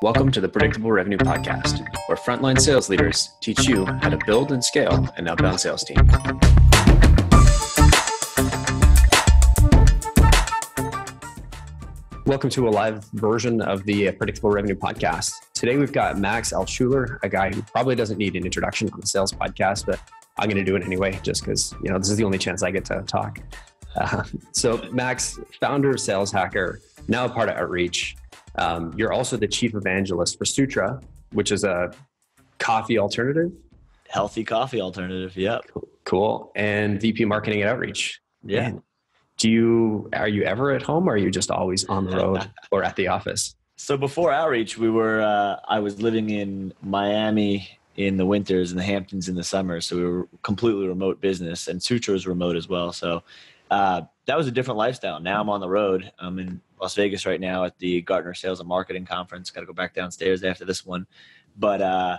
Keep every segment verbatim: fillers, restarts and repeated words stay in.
Welcome to the Predictable Revenue Podcast, where frontline sales leaders teach you how to build and scale an outbound sales team. Welcome to a live version of the Predictable Revenue Podcast. Today, we've got Max Altschuler, a guy who probably doesn't need an introduction on the sales podcast, but I'm going to do it anyway, just because, you know, this is the only chance I get to talk. Uh, so Max, founder of Sales Hacker, now a part of Outreach. Um, you're also the chief evangelist for Sutra, which is a coffee alternative. Healthy coffee alternative, yeah. Cool. cool. And V P marketing at Outreach. Yeah. Man, do you, are you ever at home, or are you just always on the road or at the office? So before Outreach, we were, uh, I was living in Miami in the winters and the Hamptons in the summer. So we were completely remote business, and Sutra was remote as well. So uh, that was a different lifestyle. Now I'm on the road. I'm in Las Vegas right now at the Gartner Sales and Marketing Conference. Got to go back downstairs after this one, but uh,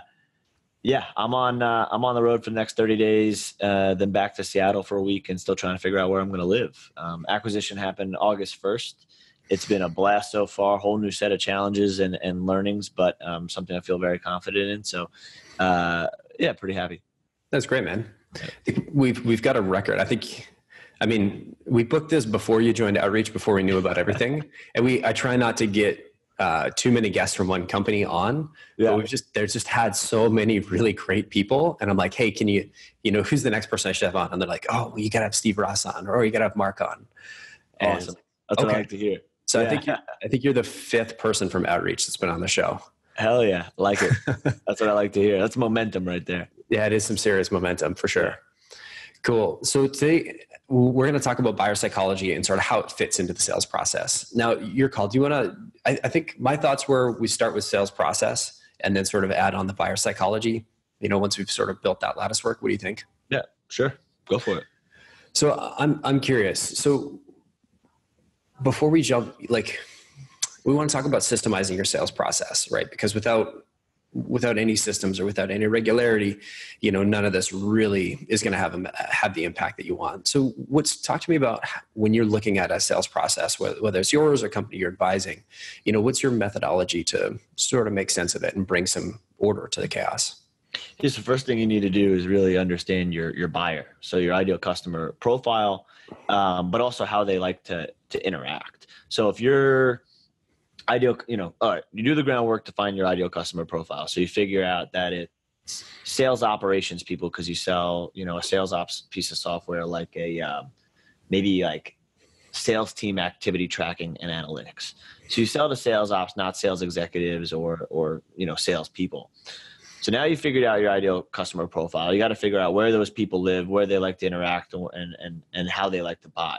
yeah, I'm on uh, I'm on the road for the next thirty days, uh, then back to Seattle for a week, and still trying to figure out where I'm going to live. Um, acquisition happened August first. It's been a blast so far. Whole new set of challenges and and learnings, but um, something I feel very confident in. So uh, yeah, pretty happy. That's great, man. We've we've got a record, I think. I mean, we booked this before you joined Outreach, before we knew about everything. And we, I try not to get uh, too many guests from one company on. Yeah. But we've just, there's just had so many really great people. And I'm like, hey, can you, you know, who's the next person I should have on? And they're like, oh, well, you got to have Steve Ross on, or oh, you got to have Mark on. And awesome. That's okay. What I like to hear. So yeah. I think you're, I think you're the fifth person from Outreach that's been on the show. Hell yeah. Like it. That's what I like to hear. That's momentum right there. Yeah, it is some serious momentum for sure. Yeah. Cool. So today, we're going to talk about buyer psychology and sort of how it fits into the sales process. Now, your call. Do you want to, I, I think my thoughts were we start with sales process and then sort of add on the buyer psychology, you know, once we've sort of built that lattice work. What do you think? Yeah, sure. Go for it. So I'm, I'm curious. So before we jump, like, we want to talk about systemizing your sales process, right? Because without, without any systems or without any regularity, you know, none of this really is going to have a, have the impact that you want. So what's, talk to me about when you're looking at a sales process, whether, whether it's yours or a company you're advising, you know, what's your methodology to sort of make sense of it and bring some order to the chaos? Just the first thing you need to do is really understand your, your buyer. So your ideal customer profile, um, but also how they like to, to interact. So if you're, ideal, you know, all right, you do the groundwork to find your ideal customer profile. So you figure out that it's sales operations people, because you sell, you know, a sales ops piece of software, like a um, maybe like sales team activity tracking and analytics. So you sell to sales ops, not sales executives or, or you know, sales people. So now you figured out your ideal customer profile. You got to figure out where those people live, where they like to interact, and and and how they like to buy.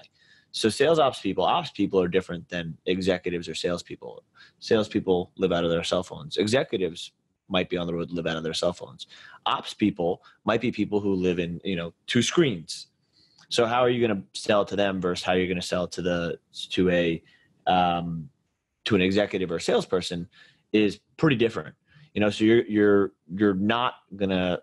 So sales ops people, ops people are different than executives or salespeople. Salespeople live out of their cell phones. Executives might be on the road, live out of their cell phones. Ops people might be people who live in, you know, two screens. So how are you going to sell to them versus how you're going to sell to the to a um, to an executive or salesperson is pretty different. You know, so you're you're you're not going to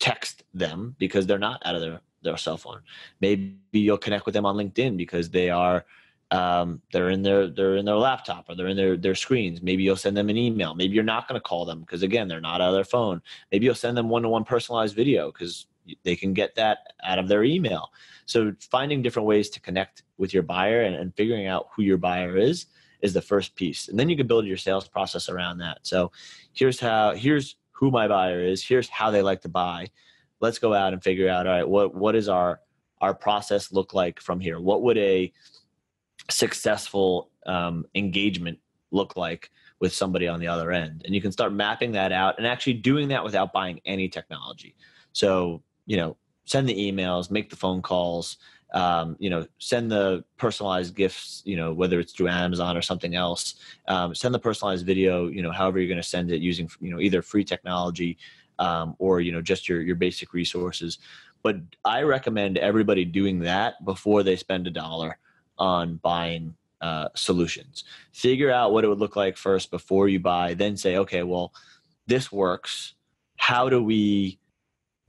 text them because they're not out of their their cell phone. Maybe you'll connect with them on LinkedIn because they are, um, they're in their, they're in their laptop or they're in their, their screens. Maybe you'll send them an email. Maybe you're not going to call them because, again, they're not out of their phone. Maybe you'll send them one-to-one personalized video because they can get that out of their email. So finding different ways to connect with your buyer and, and figuring out who your buyer is, is the first piece. And then you can build your sales process around that. So here's how, here's who my buyer is. Here's how they like to buy. Let's go out and figure out, all right, what what is our our process look like from here? What would a successful um, engagement look like with somebody on the other end? And you can start mapping that out and actually doing that without buying any technology. So, you know, send the emails, make the phone calls, um, you know, send the personalized gifts, you know, whether it's through Amazon or something else, um, send the personalized video, you know, however you're going to send it, using, you know, either free technology, Um, or, you know, just your, your basic resources. But I recommend everybody doing that before they spend a dollar on buying uh, solutions. Figure out what it would look like first before you buy, then say, okay, well, this works. How do we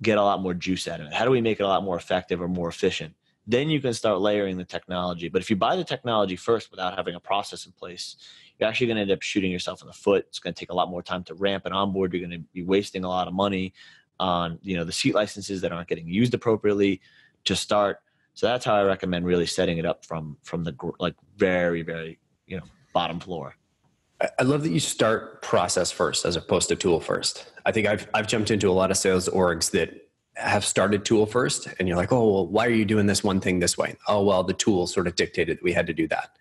get a lot more juice out of it? How do we make it a lot more effective or more efficient? Then you can start layering the technology. But if you buy the technology first without having a process in place, you're actually going to end up shooting yourself in the foot. It's going to take a lot more time to ramp and onboard. You're going to be wasting a lot of money on, you know, the seat licenses that aren't getting used appropriately to start. So that's how I recommend really setting it up from, from the like very, very, you know, bottom floor. I love that you start process first as opposed to tool first. I think I've, I've jumped into a lot of sales orgs that have started tool first, and you're like, oh, well, why are you doing this one thing this way? Oh, well, the tool sort of dictated that we had to do that.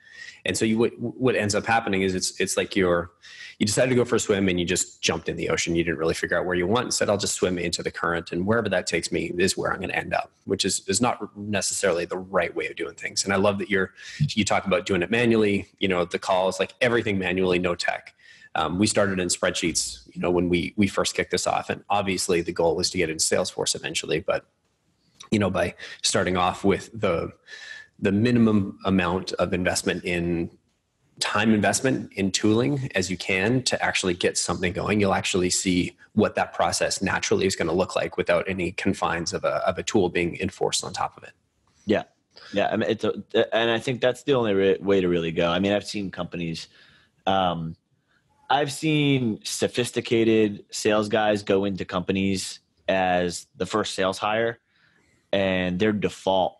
And so you, what, what ends up happening is it's, it's like you're, you decided to go for a swim and you just jumped in the ocean. You didn't really figure out where you went and said, I'll just swim into the current, and wherever that takes me is where I'm going to end up, which is, is not necessarily the right way of doing things. And I love that you're, you talk about doing it manually, you know, the calls, like everything manually, no tech. Um, we started in spreadsheets, you know, when we, we first kicked this off, and obviously the goal was to get into Salesforce eventually, but, you know, by starting off with the, the minimum amount of investment in time investment in tooling as you can to actually get something going, you'll actually see what that process naturally is going to look like without any confines of a, of a tool being enforced on top of it. Yeah. Yeah. I mean, it's a, and I think that's the only re- way to really go. I mean, I've seen companies, um, I've seen sophisticated sales guys go into companies as the first sales hire, and their default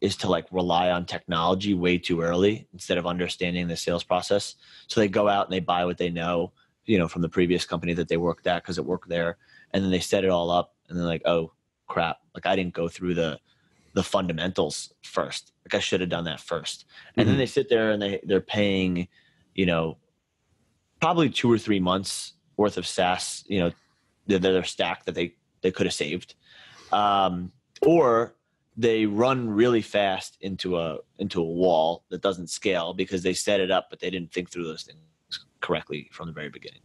is to like rely on technology way too early instead of understanding the sales process. So they go out and they buy what they know, you know, from the previous company that they worked at because it worked there, and then they set it all up, and they're like, oh crap, like I didn't go through the the fundamentals first. Like I should have done that first. Mm-hmm. And then they sit there and they they're paying, you know, probably two or three months worth of SaaS, you know, their, their stack that they, they could have saved. Um, or they run really fast into a, into a wall that doesn't scale because they set it up, but they didn't think through those things correctly from the very beginning.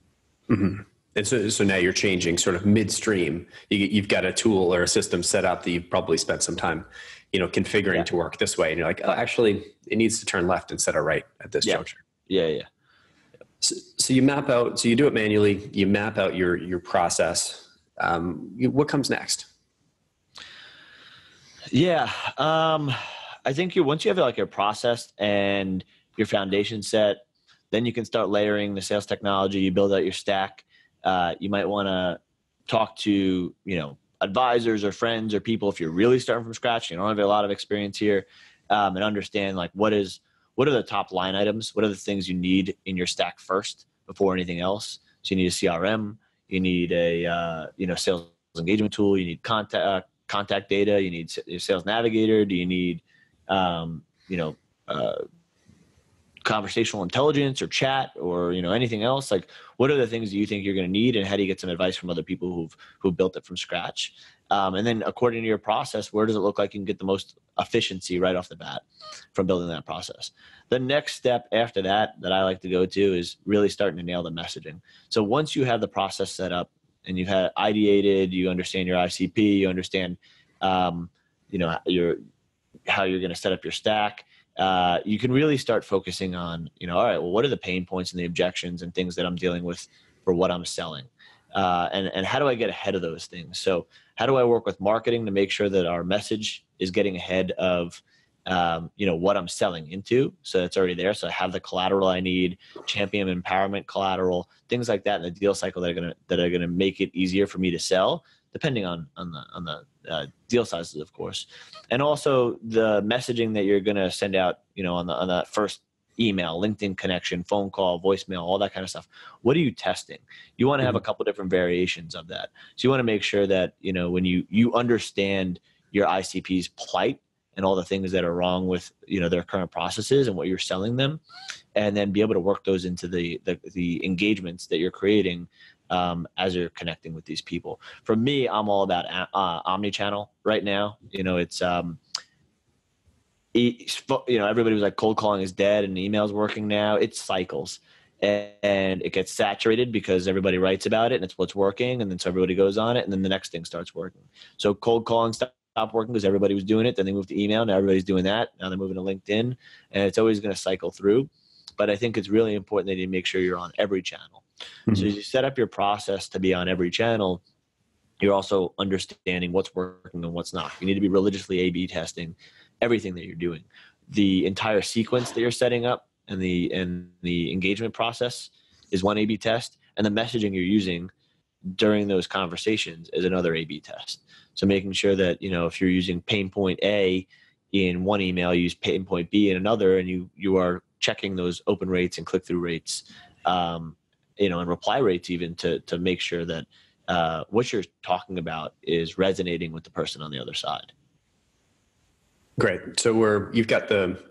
Mm-hmm. And so, so now you're changing sort of midstream. You, you've got a tool or a system set up that you've probably spent some time, you know, configuring yeah. to work this way. And you're like, oh, actually it needs to turn left instead of right at this yeah. juncture. Yeah. Yeah. So, so you map out, so you do it manually, you map out your, your process. Um, you, what comes next? Yeah. Um, I think you, once you have like your process and your foundation set, then you can start layering the sales technology. You build out your stack. Uh, you might want to talk to, you know, advisors or friends or people. If you're really starting from scratch, you don't have a lot of experience here, um, and understand like what is, what are the top line items? What are the things you need in your stack first before anything else? So you need a C R M, you need a uh, you know sales engagement tool, you need contact uh, contact data, you need your sales navigator. Do you need um, you know uh, conversational intelligence or chat or you know anything else? Like what are the things that you think you're going to need, and how do you get some advice from other people who've who built it from scratch? Um, and then according to your process, where does it look like you can get the most efficiency right off the bat from building that process? The next step after that, that I like to go to is really starting to nail the messaging. So once you have the process set up and you've had ideated, you understand your I C P, you understand, um, you know, your, how you're going to set up your stack, uh, you can really start focusing on, you know, all right, well, what are the pain points and the objections and things that I'm dealing with for what I'm selling? Uh, and, and how do I get ahead of those things? So how do I work with marketing to make sure that our message is getting ahead of, um, you know, what I'm selling into? So it's already there. So I have the collateral I need, champion empowerment collateral, things like that in the deal cycle that are gonna that are gonna make it easier for me to sell, depending on on the on the uh, deal sizes, of course, and also the messaging that you're gonna send out, you know, on the on that first email, LinkedIn connection, phone call, voicemail, all that kind of stuff. What are you testing? You want to have a couple different variations of that. So you want to make sure that, you know, when you, you understand your I C P's plight and all the things that are wrong with, you know, their current processes and what you're selling them, and then be able to work those into the, the, the engagements that you're creating um, as you're connecting with these people. For me, I'm all about uh, omni-channel right now. You know, it's, um, you know, everybody was like cold calling is dead and email's working now. It cycles and, and it gets saturated because everybody writes about it and it's what's working. And then so everybody goes on it and then the next thing starts working. So cold calling stopped working because everybody was doing it. Then they moved to email. Now everybody's doing that. Now they're moving to LinkedIn, and it's always going to cycle through. But I think it's really important that you make sure you're on every channel. Mm-hmm. So as you set up your process to be on every channel, you're also understanding what's working and what's not. You need to be religiously A B testing everything that you're doing, the entire sequence that you're setting up, and the and the engagement process is one A B test, and the messaging you're using during those conversations is another A B test. So making sure that, you know, if you're using pain point A in one email, you use pain point B in another, and you you are checking those open rates and click-through rates, um, you know, and reply rates even to to make sure that uh, what you're talking about is resonating with the person on the other side. Great. So we're you've got the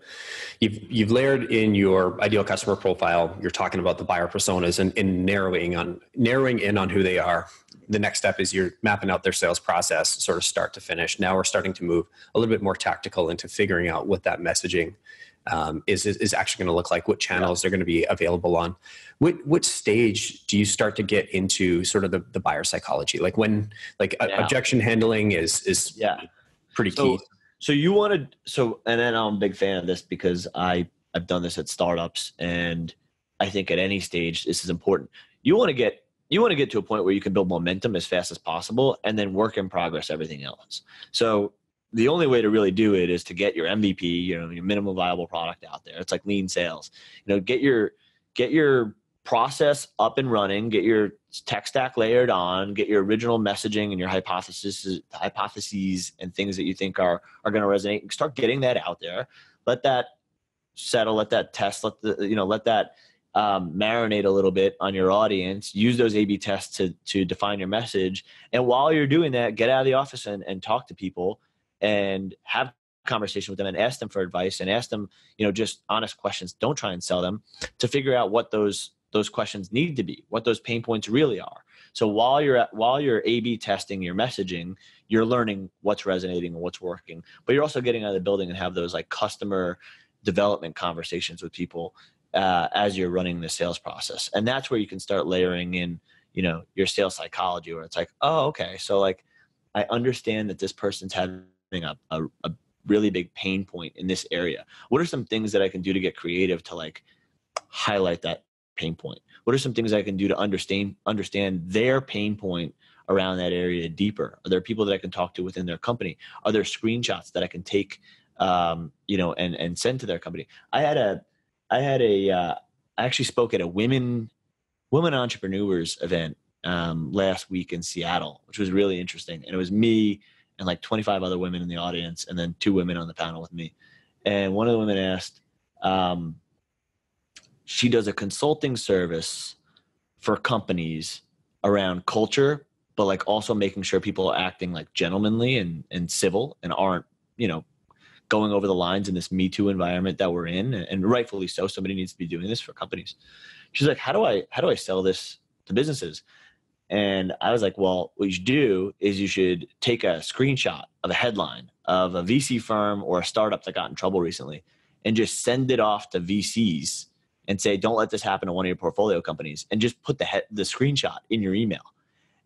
you've you've layered in your ideal customer profile. You're talking about the buyer personas and, and narrowing on narrowing in on who they are. The next step is you're mapping out their sales process, sort of start to finish. Now we're starting to move a little bit more tactical into figuring out what that messaging um, is, is is actually going to look like, what channels they're going to be available on. What what stage do you start to get into sort of the, the buyer psychology? Like when like yeah. objection handling is is yeah. pretty so, key. So you wanted, so, and then I'm a big fan of this because I, I've done this at startups, and I think at any stage, this is important. You want to get, you want to get to a point where you can build momentum as fast as possible and then work in progress, everything else. So the only way to really do it is to get your M V P, you know, your minimum viable product out there. It's like lean sales, you know, get your, get your process up and running, get your tech stack layered on, get your original messaging and your hypotheses, hypotheses and things that you think are, are going to resonate. Start getting that out there. Let that settle, let that test, let the, you know, let that um, marinate a little bit on your audience. Use those A B tests to, to define your message. And while you're doing that, get out of the office and, and talk to people and have conversation with them and ask them for advice and ask them, you know, just honest questions. Don't try and sell them, to figure out what those those questions need to be, what those pain points really are. So while you're at, while you're A B testing your messaging, you're learning what's resonating and what's working, but you're also getting out of the building and have those like customer development conversations with people uh, as you're running the sales process. And that's where you can start layering in, you know, your sales psychology, where it's like, oh, okay. So like, I understand that this person's having a, a, a really big pain point in this area. What are some things that I can do to get creative to like highlight that pain point? What are some things I can do to understand understand their pain point around that area deeper? Are there people that I can talk to within their company? Are there screenshots that I can take, um, you know, and and send to their company? I had a, I had a, uh, I actually spoke at a women women entrepreneurs event um, last week in Seattle, which was really interesting. And it was me and like twenty-five other women in the audience, and then two women on the panel with me. And one of the women asked, um, she does a consulting service for companies around culture, but like also making sure people are acting like gentlemanly and, and civil and aren't, you know, going over the lines in this Me Too environment that we're in. And rightfully so, somebody needs to be doing this for companies. She's like, how do I, how do I sell this to businesses? And I was like, well, what you should do is you should take a screenshot of a headline of a V C firm or a startup that got in trouble recently and just send it off to V Cs and say, don't let this happen to one of your portfolio companies, and just put the he- the screenshot in your email.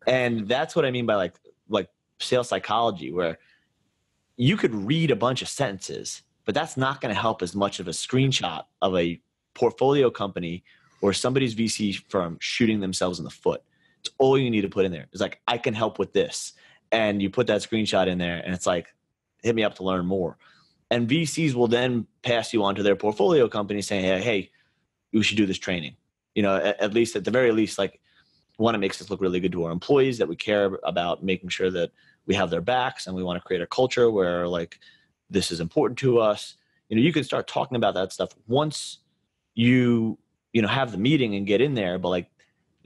And that's what I mean by like like sales psychology, where you could read a bunch of sentences, but that's not going to help as much of a screenshot of a portfolio company or somebody's V C firm shooting themselves in the foot. It's all you need to put in there. It's like, I can help with this. And you put that screenshot in there and it's like, hit me up to learn more. And V Cs will then pass you on to their portfolio company saying, hey, hey, we should do this training, you know, at, at least at the very least, like we want to make this look really good to our employees, that we care about making sure that we have their backs, and we want to create a culture where like, this is important to us. You know, you can start talking about that stuff once you, you know, have the meeting and get in there, but like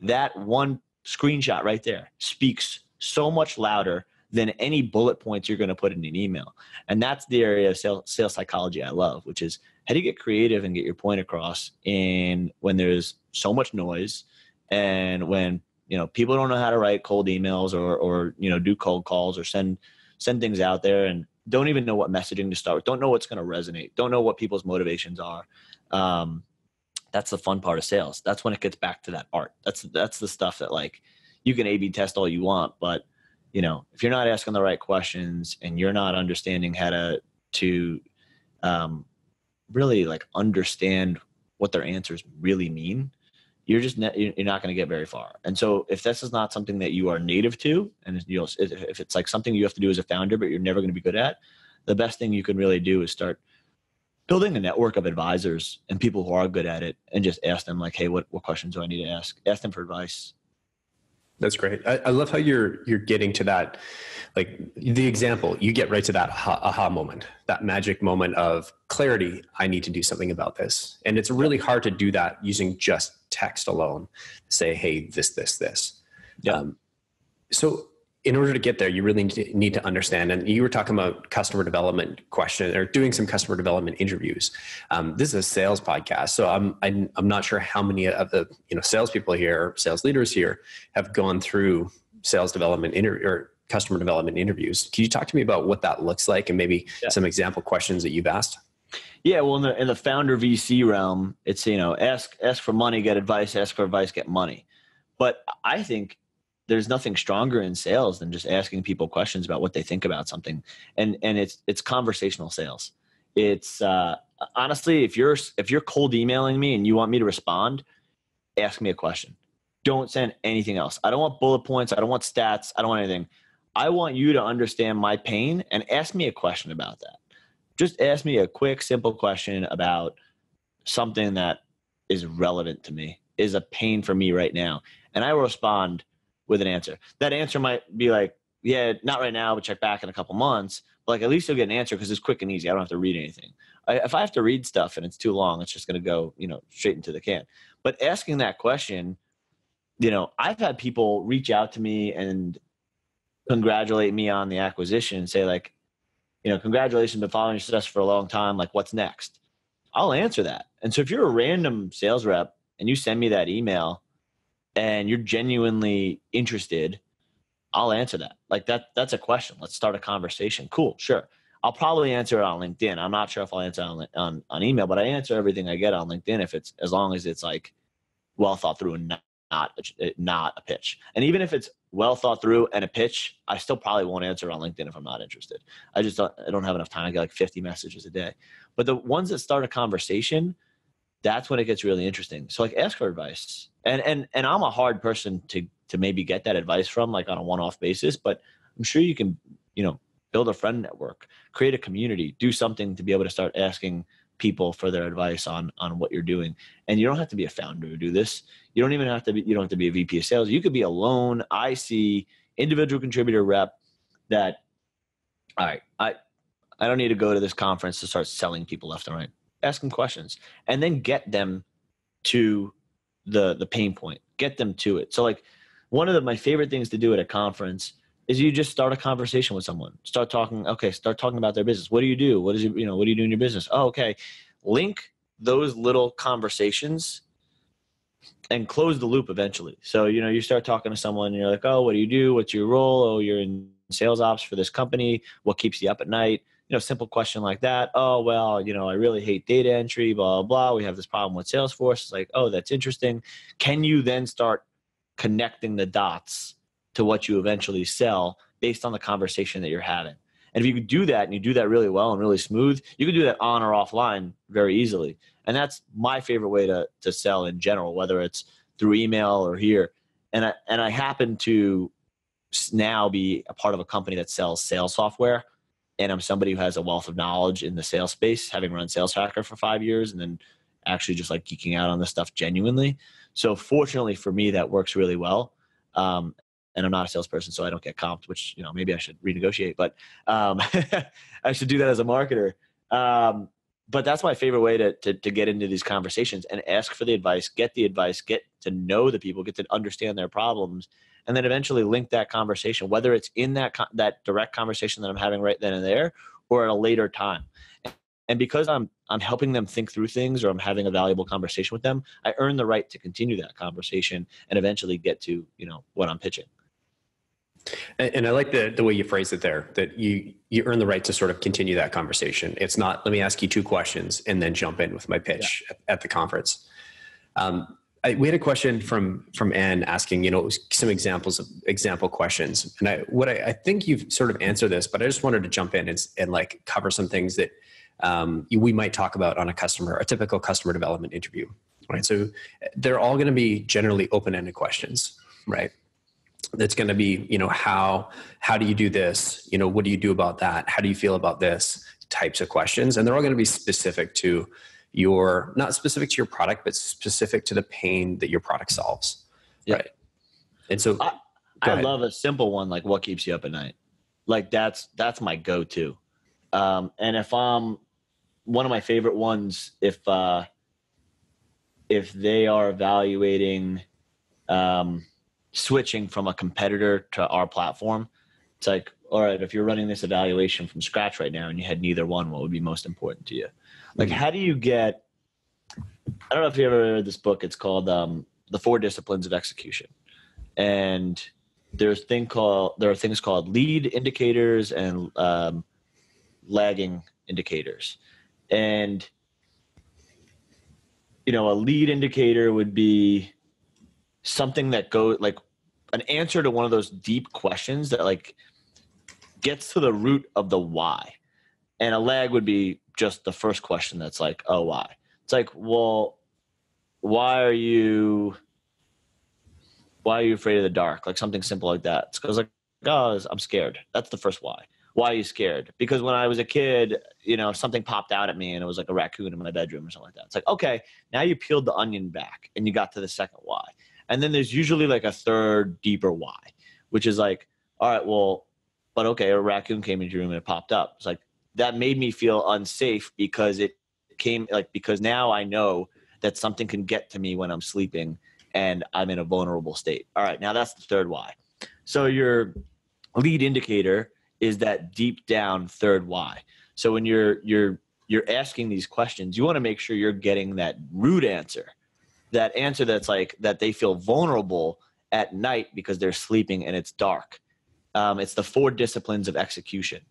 that one screenshot right there speaks so much louder than any bullet points you're going to put in an email. And that's the area of sales, sales psychology I love, which is, how do you get creative and get your point across in when there's so much noise, and when, you know, people don't know how to write cold emails or, or, you know, do cold calls or send, send things out there and don't even know what messaging to start with, don't know what's going to resonate, don't know what people's motivations are. Um, that's the fun part of sales. That's when it gets back to that art. That's, that's the stuff that like you can A B test all you want, but you know, if you're not asking the right questions and you're not understanding how to, to, um, really like understand what their answers really mean, you're just ne- you're not going to get very far. And so if this is not something that you are native to, and you know, if it's like something you have to do as a founder but you're never going to be good at, the best thing you can really do is start building a network of advisors and people who are good at it, and just ask them like, hey, what, what questions do I need to ask? Ask them for advice. That's great. I, I love how you're you're getting to that, like the example, you get right to that aha, aha moment, that magic moment of clarity. I need to do something about this. And it's really hard to do that using just text alone. Say, hey, this, this, this. Yeah. Um, so in order to get there, you really need to, need to understand. And you were talking about customer development question or doing some customer development interviews. Um, this is a sales podcast, so I'm, I'm I'm not sure how many of the you know salespeople here, sales leaders here, have gone through sales development interview or customer development interviews. Can you talk to me about what that looks like and maybe yeah. some example questions that you've asked? Yeah, well, in the in the founder V C realm, it's you know ask ask for money, get advice. Ask for advice, get money. But I think there's nothing stronger in sales than just asking people questions about what they think about something. And, and it's, it's conversational sales. It's uh, honestly, if you're, if you're cold emailing me and you want me to respond, ask me a question. Don't send anything else. I don't want bullet points. I don't want stats. I don't want anything. I want you to understand my pain and ask me a question about that. Just ask me a quick, simple question about something that is relevant to me, is a pain for me right now. And I will respond with an answer. That answer might be like, yeah, not right now, but check back in a couple months. But like, at least you'll get an answer because it's quick and easy. I don't have to read anything. I, if I have to read stuff and it's too long, it's just going to go, you know, straight into the can. But asking that question, you know, I've had people reach out to me and congratulate me on the acquisition and say like, you know, congratulations, been following your success for a long time. Like, what's next? I'll answer that. And so if you're a random sales rep and you send me that email, and you're genuinely interested, I'll answer that. Like that, that's a question. Let's start a conversation. Cool, sure. I'll probably answer it on LinkedIn. I'm not sure if I'll answer on, on, on email, but I answer everything I get on LinkedIn if it's, as long as it's like well thought through and not, not, not a pitch. And even if it's well thought through and a pitch, I still probably won't answer on LinkedIn if I'm not interested. I just don't, I don't have enough time. I get like fifty messages a day. But the ones that start a conversation, that's when it gets really interesting. So like ask for advice. And and and I'm a hard person to to maybe get that advice from, like on a one-off basis, but I'm sure you can, you know, build a friend network, create a community, do something to be able to start asking people for their advice on on what you're doing. And you don't have to be a founder to do this. You don't even have to be, you don't have to be a V P of sales. You could be a lone I C individual contributor rep that, all right, I I don't need to go to this conference to start selling people left and right. Ask them questions and then get them to the the pain point, get them to it. So like one of the, my favorite things to do at a conference is you just start a conversation with someone, start talking. Okay. Start talking about their business. What do you do? What is it? You know, what do you do in your business? Oh, okay. Link those little conversations and close the loop eventually. So, you know, you start talking to someone and you're like, oh, what do you do? What's your role? Oh, you're in sales ops for this company. What keeps you up at night? You know, simple question like that. Oh, well, you know, I really hate data entry, blah, blah, blah. We have this problem with Salesforce. It's like, oh, that's interesting. Can you then start connecting the dots to what you eventually sell based on the conversation that you're having? And if you could do that and you do that really well and really smooth, you can do that on or offline very easily. And that's my favorite way to to sell in general, whether it's through email or here. And I, and I happen to now be a part of a company that sells sales software. And I'm somebody who has a wealth of knowledge in the sales space, having run Sales Hacker for five years and then actually just like geeking out on this stuff genuinely. So fortunately for me, that works really well. Um, and I'm not a salesperson, so I don't get comped, which, you know, maybe I should renegotiate, but um, I should do that as a marketer. Um, but that's my favorite way to, to, to get into these conversations and ask for the advice, get the advice, get to know the people, get to understand their problems, and then eventually link that conversation, whether it's in that that direct conversation that I'm having right then and there or at a later time. And because I'm I'm helping them think through things or I'm having a valuable conversation with them, I earn the right to continue that conversation and eventually get to, you know, what I'm pitching. And, and I like the the way you phrased it there, that you you earn the right to sort of continue that conversation. It's not, let me ask you two questions and then jump in with my pitch yeah. at, at the conference. Um, I, we had a question from from Anne asking, you know, some examples of example questions, and I what I, I think you've sort of answered this, but I just wanted to jump in and, and like cover some things that um, you, we might talk about on a customer, a typical customer development interview, right? So they're all going to be generally open-ended questions, right? that's going to be, you know, how, how do you do this? You know, what do you do about that? How do you feel about this? Types of questions. And they're all going to be specific to your, not specific to your product, but specific to the pain that your product solves. Yeah. Right. And so I, I love a simple one. Like, what keeps you up at night? Like that's, that's my go-to. Um, and if I'm one of my favorite ones, if, uh, if they are evaluating, um, switching from a competitor to our platform, it's like, all right, if you're running this evaluation from scratch right now and you had neither one, what would be most important to you? Like, how do you get, I don't know if you ever read this book, it's called um, The Four Disciplines of Execution. And there's thing called, there are things called lead indicators and um, lagging indicators. And, you know, a lead indicator would be something that goes like an answer to one of those deep questions that like gets to the root of the why. And a lag would be just the first question that's like, oh, why? It's like, well, why are you, why are you afraid of the dark? Like something simple like that. It's because like, oh, I'm scared. That's the first why. Why are you scared? Because when I was a kid, you know, something popped out at me and it was like a raccoon in my bedroom or something like that. It's like, okay, now you peeled the onion back and you got to the second why. And then there's usually like a third deeper why, which is like, all right, well, but okay, a raccoon came into your room and it popped up. It's like, that made me feel unsafe because it came like, because now I know that something can get to me when I'm sleeping and I'm in a vulnerable state. All right, now that's the third why. So your lead indicator is that deep down third why. So when you're you're you're asking these questions, you want to make sure you're getting that root answer, that answer that's like that they feel vulnerable at night because they're sleeping and it's dark. Um, it's the four disciplines of execution.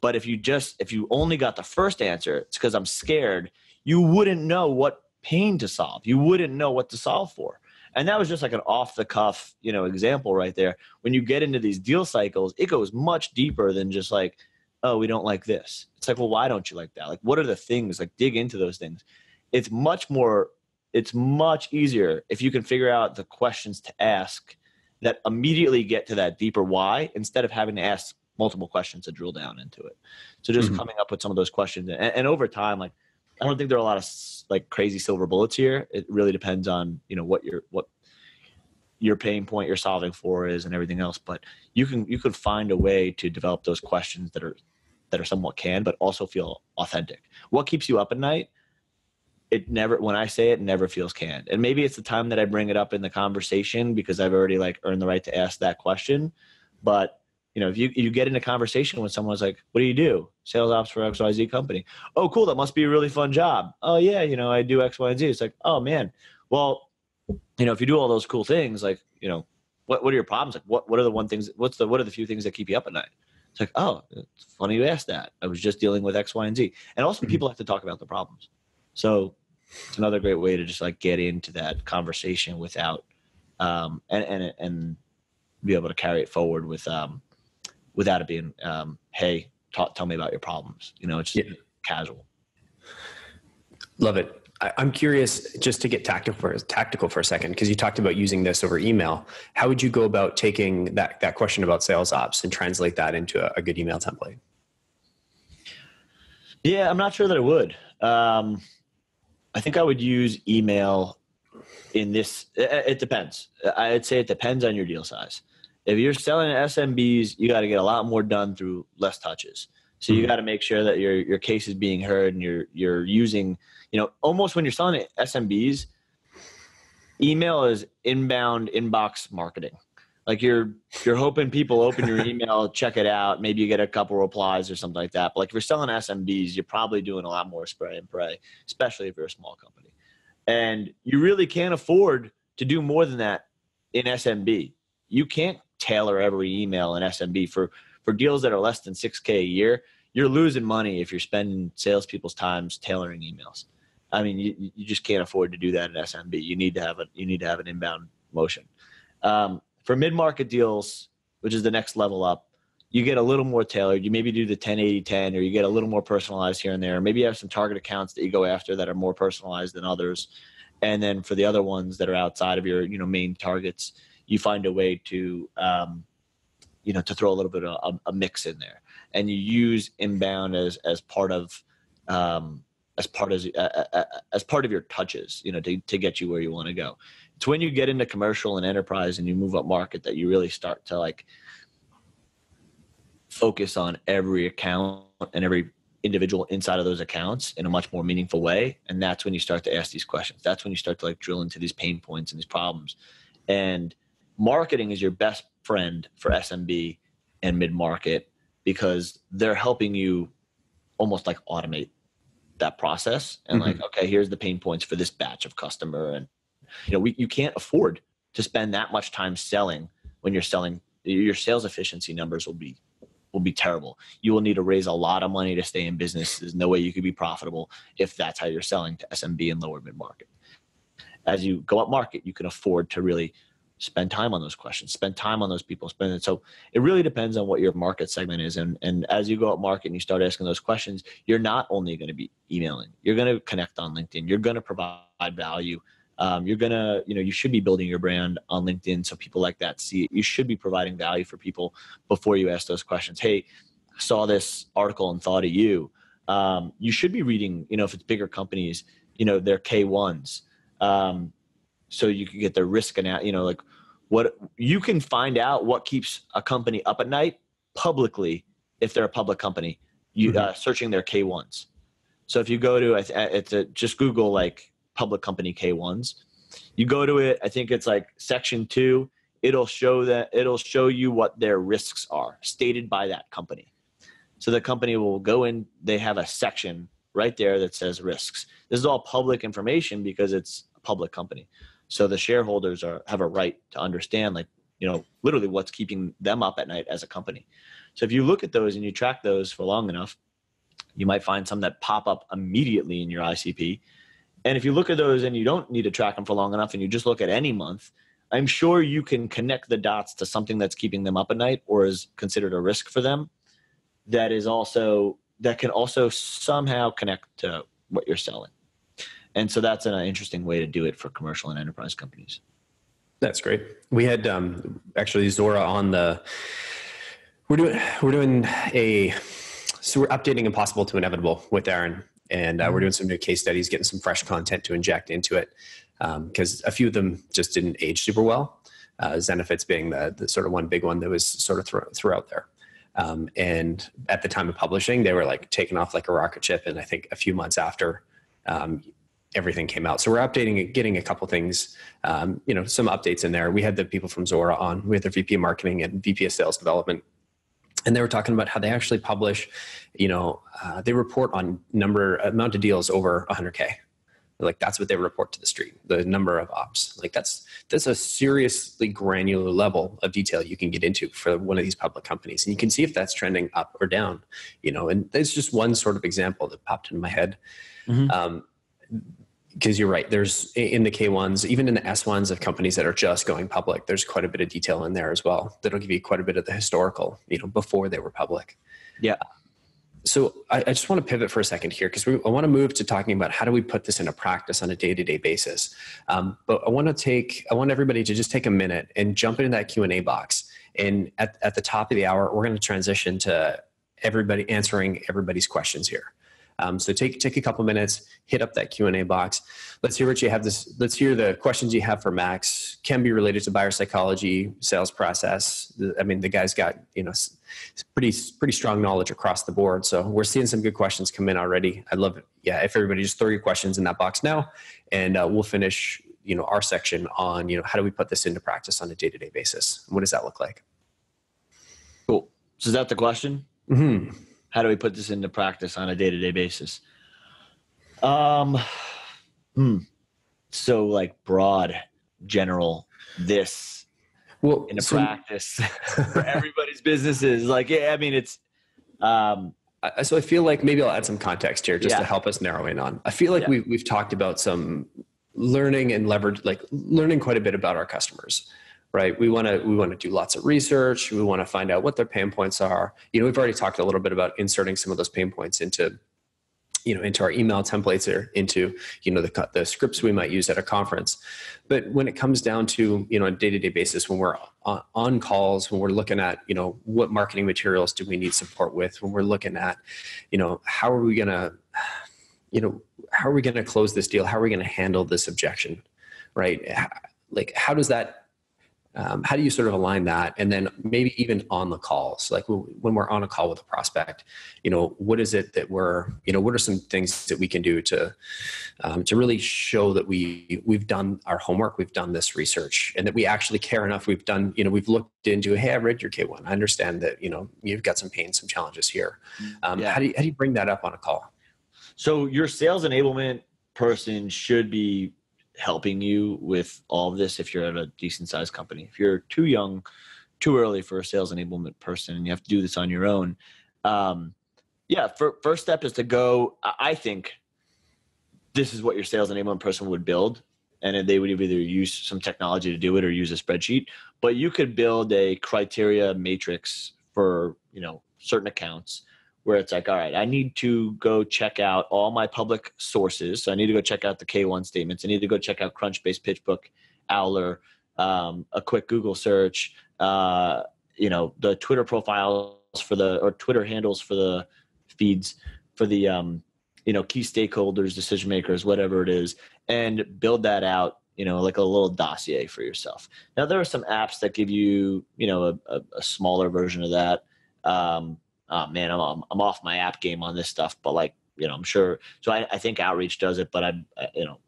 But if you just if you only got the first answer, it's because I'm scared, you wouldn't know what pain to solve. You wouldn't know what to solve for. And that was just like an off the cuff, you know, example right there. When you get into these deal cycles, it goes much deeper than just like, oh, we don't like this. It's like, well, why don't you like that? Like, what are the things? Like, dig into those things. It's much more, it's much easier if you can figure out the questions to ask that immediately get to that deeper why, instead of having to ask multiple questions to drill down into it. So just mm-hmm. coming up with some of those questions. And, and over time, like, I don't think there are a lot of like crazy silver bullets here. It really depends on, you know, what your, what your pain point you're solving for is and everything else. But you can, you could find a way to develop those questions that are, that are somewhat canned, but also feel authentic. What keeps you up at night? It never, when I say it, never feels canned. And maybe it's the time that I bring it up in the conversation because I've already like earned the right to ask that question. But you know, if you, you get in a conversation with someone's like, what do you do? Sales ops for X Y Z company. Oh, cool. That must be a really fun job. Oh yeah. You know, I do X, Y, and Z. It's like, oh man, well, you know, if you do all those cool things, like, you know, what, what are your problems? Like what, what are the one things, what's the, what are the few things that keep you up at night? It's like, oh, it's funny you asked that. I was just dealing with X, Y, and Z. And also mm-hmm. people have to talk about the problems. So it's another great way to just like get into that conversation without, um, and, and, and be able to carry it forward with, um, without it being, um, hey, talk, tell me about your problems. You know, it's just yeah. casual. Love it. I, I'm curious, just to get tactical for, tactical for a second, because you talked about using this over email. How would you go about taking that, that question about sales ops and translate that into a, a good email template? Yeah, I'm not sure that I would. Um, I think I would use email in this. It, it depends. I'd say it depends on your deal size. If you're selling S M Bs, you got to get a lot more done through less touches. So you got to make sure that your, your case is being heard and you're, you're using, you know, almost when you're selling S M Bs, email is inbound inbox marketing. Like you're, you're hoping people open your email, check it out. Maybe you get a couple replies or something like that. But like if you're selling S M Bs, you're probably doing a lot more spray and pray, especially if you're a small company. And you really can't afford to do more than that in S M B. You can't tailor every email in S M B for, for deals that are less than six K a year. You're losing money if you're spending salespeople's times tailoring emails. I mean, you, you just can't afford to do that in S M B. You need to have a, you need to have an inbound motion. Um, for mid-market deals, which is the next level up, you get a little more tailored. You maybe do the ten eighty ten, or you get a little more personalized here and there. Maybe you have some target accounts that you go after that are more personalized than others. And then for the other ones that are outside of your, you know, main targets, you find a way to, um, you know, to throw a little bit of a, a mix in there, and you use inbound as, as part of, um, as part as, uh, as part of your touches, you know, to, to get you where you want to go. It's when you get into commercial and enterprise and you move up market that you really start to like focus on every account and every individual inside of those accounts in a much more meaningful way. And that's when you start to ask these questions. That's when you start to like drill into these pain points and these problems. And marketing is your best friend for S M B and mid-market, because they're helping you almost like automate that process. And mm-hmm. like, okay, here's the pain points for this batch of customer. And, you know, we, you can't afford to spend that much time selling when you're selling. Your sales efficiency numbers will be will be terrible. You will need to raise a lot of money to stay in business. There's no way you could be profitable if that's how you're selling to S M B and lower mid-market. As you go up market, you can afford to really spend time on those questions, spend time on those people, spend it. So it really depends on what your market segment is. And, and as you go up market and you start asking those questions, you're not only going to be emailing, you're going to connect on LinkedIn, you're going to provide value. Um, you're going to, you know, you should be building your brand on LinkedIn so people like that see it. You should be providing value for people before you ask those questions. Hey, I saw this article and thought of you. Um, you should be reading, you know, if it's bigger companies, you know, their K ones. Um, so you can get their risk and, you know, like what you can find out what keeps a company up at night publicly. If they're a public company, you mm-hmm. uh, searching their K ones. So if you go to, it's a, just Google like public company K ones, you go to it, I think it's like section two, it'll show that it'll show you what their risks are stated by that company. So the company will go in, they have a section right there that says risks. This is all public information because it's a public company. So the shareholders are, have a right to understand, like, you know, literally what's keeping them up at night as a company. So if you look at those and you track those for long enough, you might find some that pop up immediately in your I C P. And if you look at those and you don't need to track them for long enough and you just look at any month, I'm sure you can connect the dots to something that's keeping them up at night or is considered a risk for them. That is also, that can also somehow connect to what you're selling. And so that's an interesting way to do it for commercial and enterprise companies. That's great. We had um, actually Zora on the, we're doing, we're doing a, so we're updating Impossible to Inevitable with Aaron, and uh, we're doing some new case studies, getting some fresh content to inject into it. Um, cause a few of them just didn't age super well. Uh, Zenefits being the, the sort of one big one that was sort of thro- throughout there. Um, and at the time of publishing, they were like taking off like a rocket ship. And I think a few months after, um, everything came out. So we're updating it, getting a couple things, um, you know, some updates in there. We had the people from Zora on, we had their V P of marketing and V P of sales development. And they were talking about how they actually publish, you know, uh, they report on number, amount of deals over one hundred K. Like that's what they report to the street, the number of ops. Like that's, that's a seriously granular level of detail you can get into for one of these public companies. And you can see if that's trending up or down, you know, and there's just one sort of example that popped into my head. Mm-hmm. Um, because you're right, there's in the K ones, even in the S ones of companies that are just going public, there's quite a bit of detail in there as well. That'll give you quite a bit of the historical, you know, before they were public. Yeah. So I, I just want to pivot for a second here because I want to move to talking about how do we put this into practice on a day-to-day basis. Um, but I want to take, I want everybody to just take a minute and jump into that Q and A box. And at, at the top of the hour, we're going to transition to everybody answering everybody's questions here. Um, so take take a couple minutes, hit up that Q and A box. Let's hear what you have. This let's hear the questions you have for Max. Can be related to buyer psychology, sales process. I mean, the guy's got, you know, pretty pretty strong knowledge across the board. So we're seeing some good questions come in already. I'd love it. Yeah, if everybody just throw your questions in that box now, and uh, we'll finish, you know, our section on, you know, how do we put this into practice on a day to day basis? What does that look like? Cool. So is that the question? Mm-hmm. How do we put this into practice on a day-to-day basis? Um, hmm. So like broad, general, this well, into so practice for everybody's businesses. Like, yeah, I mean, it's. Um, I, so I feel like maybe I'll add some context here just yeah. to help us narrow in on. I feel like yeah. we, we've talked about some learning and leverage, like learning quite a bit about our customers. Right. We want to we want to do lots of research. We want to find out what their pain points are. You know, we've already talked a little bit about inserting some of those pain points into you know, into our email templates or into, you know, the, the scripts we might use at a conference. But when it comes down to, you know, a day-to-day basis, when we're on, on calls, when we're looking at, you know, what marketing materials do we need support with, when we're looking at, you know, how are we going to, you know, how are we going to close this deal? How are we going to handle this objection? Right? Like, how does that, Um, how do you sort of align that? And then maybe even on the calls, like when we're on a call with a prospect, you know, what is it that we're, you know, what are some things that we can do to, um, to really show that we, we've done our homework, we've done this research, and that we actually care enough. We've done, you know, we've looked into, hey, I read your K one. I understand that, you know, you've got some pain, some challenges here. Um, yeah. How do you, how do you bring that up on a call? So your sales enablement person should be helping you with all of this if you're at a decent sized company. If you're too young, too early for a sales enablement person, and you have to do this on your own, um, yeah, for, first step is to go, I think this is what your sales enablement person would build. And they would either use some technology to do it or use a spreadsheet, but you could build a criteria matrix for, you know, certain accounts where it's like, all right, I need to go check out all my public sources. So I need to go check out the K one statements. I need to go check out Crunchbase, PitchBook, Owler, um, a quick Google search, uh, you know, the Twitter profiles for the, or Twitter handles for the feeds for the, um, you know, key stakeholders, decision makers, whatever it is, and build that out, you know, like a little dossier for yourself. Now, there are some apps that give you, you know, a, a smaller version of that. Um, Oh man, I'm I'm off my app game on this stuff, but like, you know, I'm sure. So I, I think Outreach does it, but I'm, you know,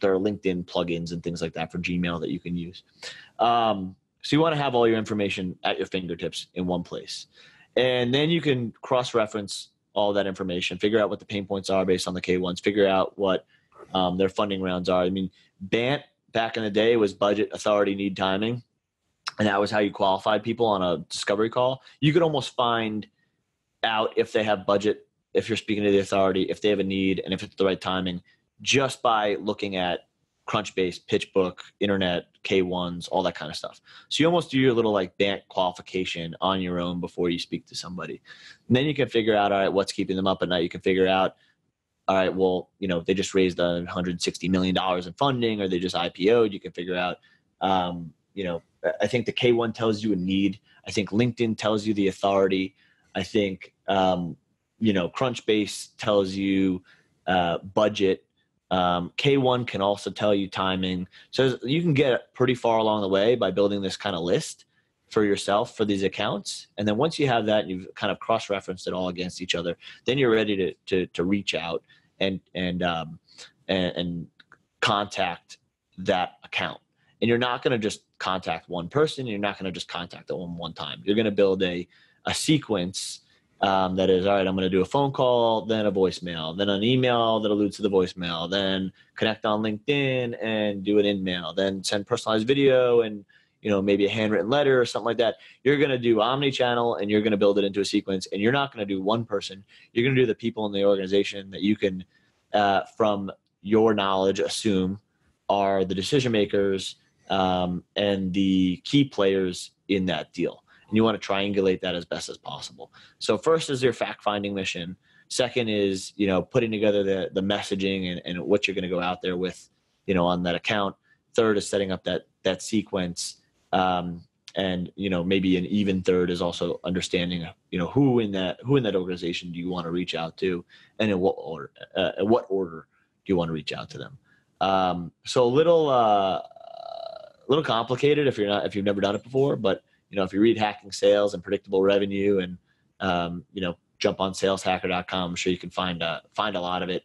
there are LinkedIn plugins and things like that for Gmail that you can use. Um, so you want to have all your information at your fingertips in one place, and then you can cross-reference all that information, figure out what the pain points are based on the K ones, figure out what um, their funding rounds are. I mean, BANT back in the day was budget, authority, need, timing, and that was how you qualified people on a discovery call. You could almost find out if they have budget, if you're speaking to the authority, if they have a need, and if it's the right timing, just by looking at Crunchbase, PitchBook, internet, K ones, all that kind of stuff. So you almost do your little like BANT qualification on your own before you speak to somebody. And then you can figure out, all right, what's keeping them up at night. You can figure out, all right, well, you know, they just raised one hundred sixty million dollars in funding, or they just I P O'd. You can figure out, um, you know, I think the K one tells you a need. I think LinkedIn tells you the authority. I think, um, you know, Crunchbase tells you uh, budget. Um, K one can also tell you timing. So you can get pretty far along the way by building this kind of list for yourself for these accounts. And then once you have that, you've kind of cross-referenced it all against each other, then you're ready to to, to reach out and and, um, and and contact that account. And you're not going to just contact one person. You're not going to just contact them one time. You're going to build a a sequence um, that is, all right, I'm going to do a phone call, then a voicemail, then an email that alludes to the voicemail, then connect on LinkedIn and do an in-mail, then send personalized video and, you know, maybe a handwritten letter or something like that. You're going to do omni-channel, and you're going to build it into a sequence, and you're not going to do one person. You're going to do the people in the organization that you can, uh, from your knowledge, assume are the decision makers um, and the key players in that deal. And you want to triangulate that as best as possible. So first is your fact-finding mission. Second is, you know, putting together the, the messaging and, and what you're going to go out there with, you know, on that account. Third is setting up that, that sequence. Um, and, you know, maybe an even third is also understanding, you know, who in that, who in that organization do you want to reach out to, and in what order, uh, in what order do you want to reach out to them? Um, so a little, uh, a little complicated if you're not, if you've never done it before, but you know, if you read Hacking Sales and Predictable Revenue, and um, you know, jump on sales hacker dot com, I'm sure you can find uh, find a lot of it,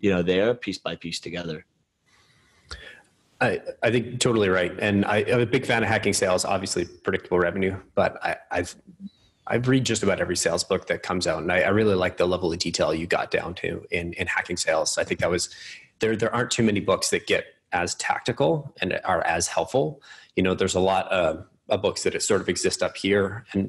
you know, there piece by piece together. I I think totally right, and I, I'm a big fan of Hacking Sales, obviously Predictable Revenue, but I, I've I've read just about every sales book that comes out, and I, I really like the level of detail you got down to in in Hacking Sales. I think that was there. There aren't too many books that get as tactical and are as helpful. You know, there's a lot of books that sort of exist up here, and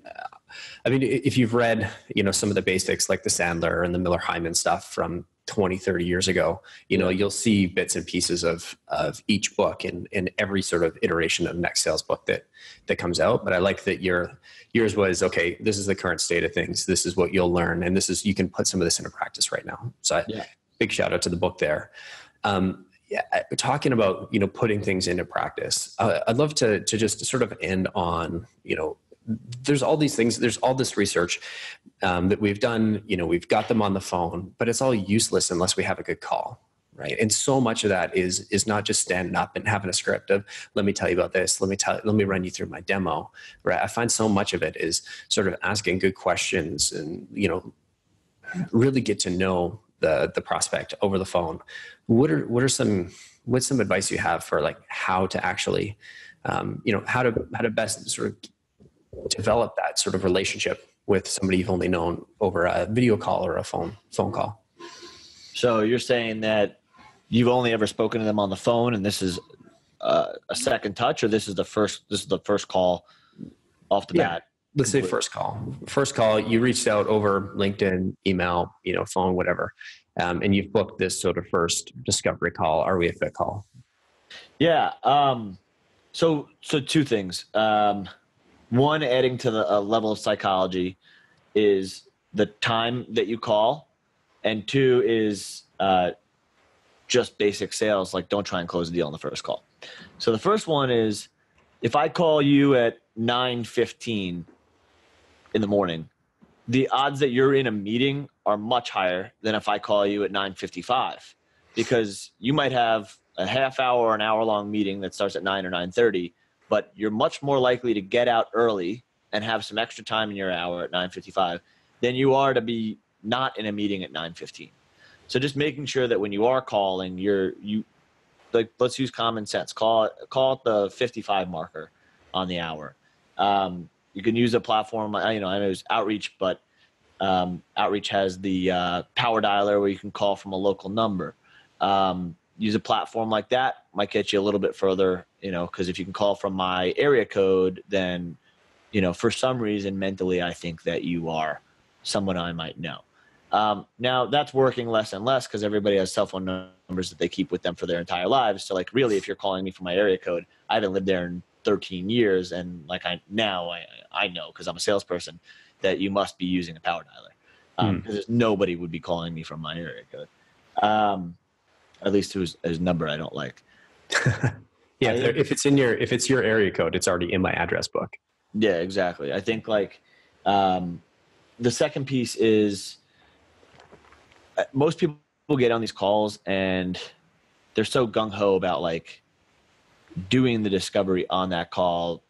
I mean, if you've read, you know, some of the basics like the Sandler and the Miller Heiman stuff from twenty, thirty years ago, you know, you'll see bits and pieces of, of each book in, in every sort of iteration of next sales book that, that comes out. But I like that your yours was, okay, this is the current state of things. This is what you'll learn. And this is, you can put some of this into practice right now. So I, yeah. big shout out to the book there. Um, yeah, talking about, you know, putting things into practice. Uh, I'd love to, to just sort of end on, you know, there's all these things, there's all this research um, that we've done, you know, we've got them on the phone, but it's all useless unless we have a good call, right? And so much of that is is not just standing up and having a script of, let me tell you about this, let me tell, let me run you through my demo, right? I find so much of it is sort of asking good questions and, you know, really get to know the the prospect over the phone. What are, what are some, what's some advice you have for like how to actually, um, you know, how to, how to best sort of develop that sort of relationship with somebody you've only known over a video call or a phone phone call? So you're saying that you've only ever spoken to them on the phone, and this is uh, a second touch, or this is the first this is the first call off the yeah. bat? Let's say first call. First call, you reached out over LinkedIn, email, you know, phone, whatever, um, and you've booked this sort of first discovery call. Are we a fit call? Yeah. Um, so so two things. Um, One, adding to the uh, level of psychology is the time that you call. And two is uh, just basic sales, like don't try and close a deal on the first call. So the first one is, if I call you at nine fifteen in the morning, the odds that you're in a meeting are much higher than if I call you at nine fifty-five, because you might have a half hour or an hour long meeting that starts at nine or nine thirty. But you're much more likely to get out early and have some extra time in your hour at nine fifty-five than you are to be not in a meeting at nine fifteen. So just making sure that when you are calling, you're you like let's use common sense. Call it call it the fifty-five marker on the hour. Um, you can use a platform. You know, I know it's Outreach, but um, Outreach has the uh, power dialer where you can call from a local number. Um, use a platform like that, might get you a little bit further, you know, because if you can call from my area code, then, you know, for some reason, mentally, I think that you are someone I might know. Um, now, that's working less and less because everybody has cell phone numbers that they keep with them for their entire lives. So, like, really, if you're calling me from my area code, I haven't lived there in thirteen years. And, like, I now I, I know because I'm a salesperson that you must be using a power dialer um, because mm. nobody would be calling me from my area code. Um At least his, his number I don't like. Yeah, if it's in your if it's your area code, it's already in my address book. Yeah, exactly. I think like um, the second piece is uh, most people get on these calls and they're so gung ho about like doing the discovery on that call,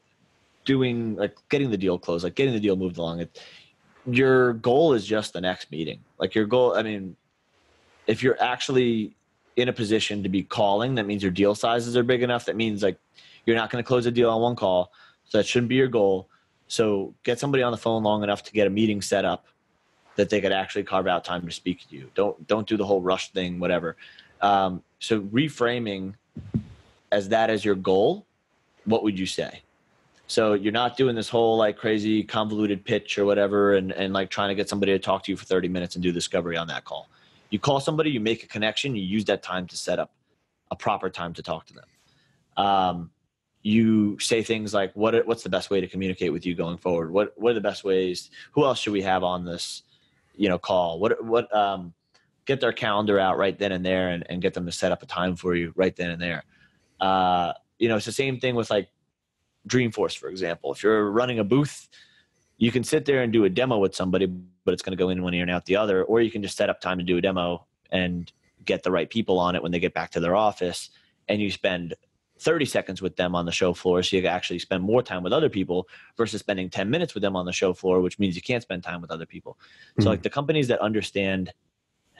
doing like getting the deal closed, like getting the deal moved along. It, your goal is just the next meeting. Like your goal. I mean, if you're actually in a position to be calling, that means your deal sizes are big enough. That means like you're not going to close a deal on one call. So that shouldn't be your goal. So get somebody on the phone long enough to get a meeting set up that they could actually carve out time to speak to you. Don't, don't do the whole rush thing, whatever. Um, so reframing as that as your goal, what would you say? So you're not doing this whole like crazy convoluted pitch or whatever. And, and like trying to get somebody to talk to you for thirty minutes and do discovery on that call. You call somebody, you make a connection, you use that time to set up a proper time to talk to them. Um, you say things like, what are, what's the best way to communicate with you going forward? What what are the best ways? Who else should we have on this, you know, call? What what um, get their calendar out right then and there and, and get them to set up a time for you right then and there. Uh, you know, it's the same thing with like Dreamforce, for example. If you're running a booth, you can sit there and do a demo with somebody, but it's going to go in one ear and out the other. Or you can just set up time to do a demo and get the right people on it when they get back to their office. And you spend thirty seconds with them on the show floor. So you can actually spend more time with other people versus spending ten minutes with them on the show floor, which means you can't spend time with other people. Mm-hmm. So like the companies that understand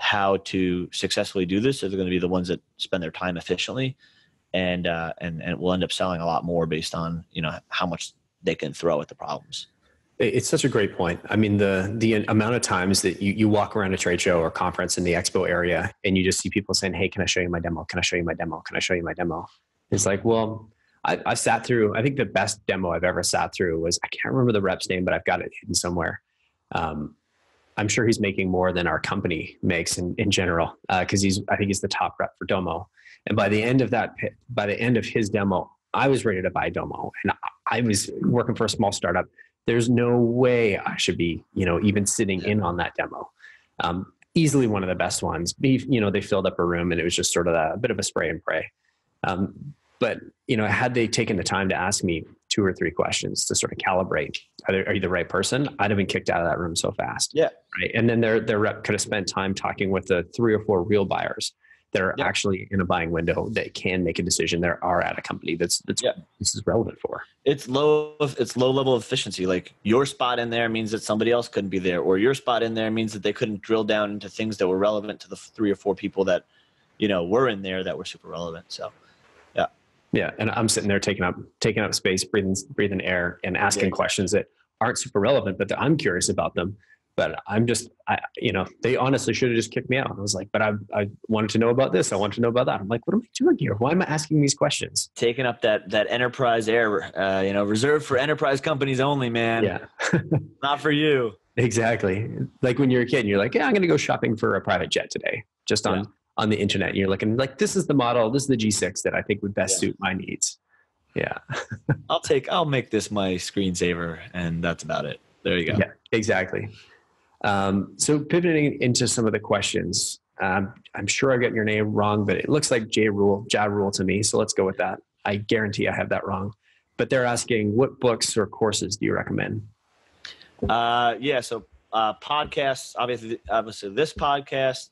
how to successfully do this are going to be the ones that spend their time efficiently. And, uh, and, and we'll end up selling a lot more based on, you know, how much they can throw at the problems. It's such a great point. I mean, the the amount of times that you, you walk around a trade show or conference in the expo area and you just see people saying, hey, can I show you my demo? Can I show you my demo? Can I show you my demo? It's like, well, I, I sat through, I think the best demo I've ever sat through was, I can't remember the rep's name, but I've got it hidden somewhere. Um, I'm sure he's making more than our company makes in, in general, because uh, he's, I think he's the top rep for Domo. And by the end of that, by the end of his demo, I was ready to buy Domo, and I was working for a small startup. There's no way I should be, you know, even sitting in on that demo. Um, easily one of the best ones. You know, they filled up a room, and it was just sort of a, a bit of a spray and pray. Um, but, you know, had they taken the time to ask me two or three questions to sort of calibrate, are, there, are you the right person? I'd have been kicked out of that room so fast. Yeah. Right. And then their, their rep could have spent time talking with the three or four real buyers that are yeah. actually in a buying window that can make a decision. There are at a company that's, that's yeah. this is relevant for. It's low, it's low level efficiency. Like your spot in there means that somebody else couldn't be there, or your spot in there means that they couldn't drill down into things that were relevant to the three or four people that, you know, were in there that were super relevant. So, yeah. Yeah. And I'm sitting there taking up, taking up space, breathing, breathing air, and asking yeah, exactly. questions that aren't super relevant, but that I'm curious about them. But I'm just, I, you know, they honestly should have just kicked me out. I was like, but I, I wanted to know about this. I wanted to know about that. I'm like, what am I doing here? Why am I asking these questions? Taking up that that enterprise air, uh, you know, reserved for enterprise companies only, man. Yeah, not for you. Exactly. Like when you're a kid, and you're like, yeah, I'm going to go shopping for a private jet today, just on yeah. on the internet. And you're looking like, this is the model. This is the G six that I think would best yeah. suit my needs. Yeah. I'll take. I'll make this my screensaver, and that's about it. There you go. Yeah, exactly. Um, so pivoting into some of the questions, um, I'm sure I've gotten your name wrong, but it looks like J Rule, Ja Rule to me. So let's go with that. I guarantee I have that wrong, but they're asking, what books or courses do you recommend? Uh, yeah. So, uh, podcasts, obviously, obviously this podcast,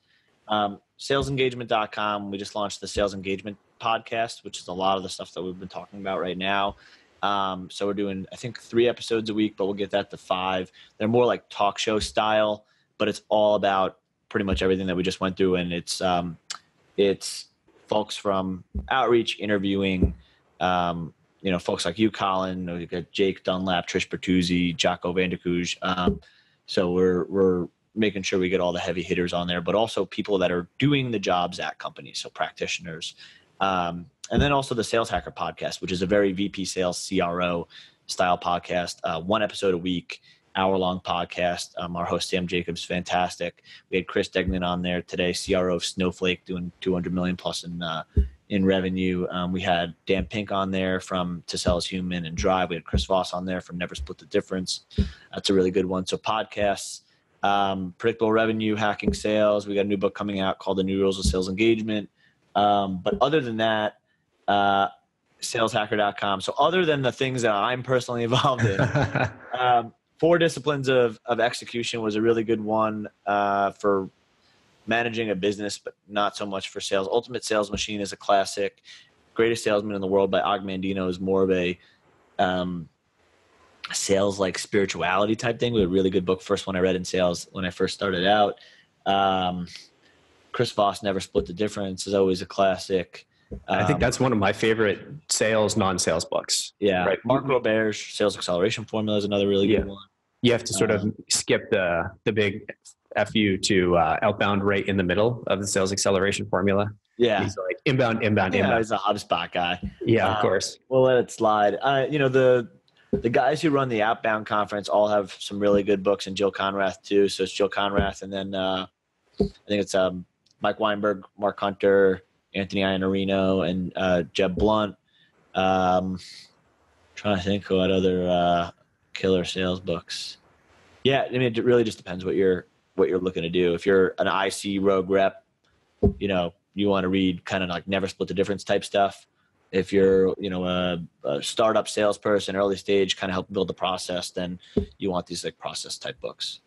um, sales engagement dot com. We just launched the Sales Engagement Podcast, which is a lot of the stuff that we've been talking about right now. Um, so we're doing, I think, three episodes a week, but we'll get that to five. They're more like talk show style, but it's all about pretty much everything that we just went through. And it's, um, it's folks from Outreach interviewing, um, you know, folks like you, Colin, we've got Jake Dunlap, Trish Bertuzzi, Jocko Vanderkooge. Um, so we're, we're making sure we get all the heavy hitters on there, but also people that are doing the jobs at companies. So practitioners, um, and then also the Sales Hacker podcast, which is a very V P sales C R O style podcast, uh, one episode a week, hour long podcast. Um, our host, Sam Jacobs, fantastic. We had Chris Degnan on there today, C R O of Snowflake, doing two hundred million plus in, uh, in revenue. Um, we had Dan Pink on there from To Sell Is Human and Drive. We had Chris Voss on there from Never Split the Difference. That's a really good one. So podcasts, um, Predictable Revenue, Hacking Sales. We got a new book coming out called The New Rules of Sales Engagement. Um, but other than that, uh, sales hacker dot com. So other than the things that I'm personally involved in, um, Four Disciplines of, of Execution was a really good one, uh, for managing a business, but not so much for sales. Ultimate Sales Machine is a classic. Greatest Salesman in the World by Og Mandino is more of a, um, sales like spirituality type thing. It was a really good book. First one I read in sales when I first started out. Um, Chris Voss, Never Split the Difference, is always a classic. I think that's one of my favorite sales, non-sales books. Yeah. Right? Mark Robert's Sales Acceleration Formula is another really yeah. good one. You have to sort um, of skip the the big F U to uh, outbound right in the middle of the Sales Acceleration Formula. Yeah. He's like inbound, inbound, yeah, inbound. He's a HubSpot guy. Yeah, um, of course. We'll let it slide. Uh, you know, the the guys who run the Outbound Conference all have some really good books, and Jill Conrath too. So it's Jill Conrath. And then uh, I think it's um, Mike Weinberg, Mark Hunter, Anthony Iannarino, and uh, Jeb Blunt. Um, trying to think what other uh, killer sales books. Yeah, I mean, it really just depends what you're what you're looking to do. If you're an I C rogue rep, you know, you want to read kind of like Never Split the Difference type stuff. If you're, you know, a, a startup salesperson, early stage, kind of help build the process, then you want these like process type books.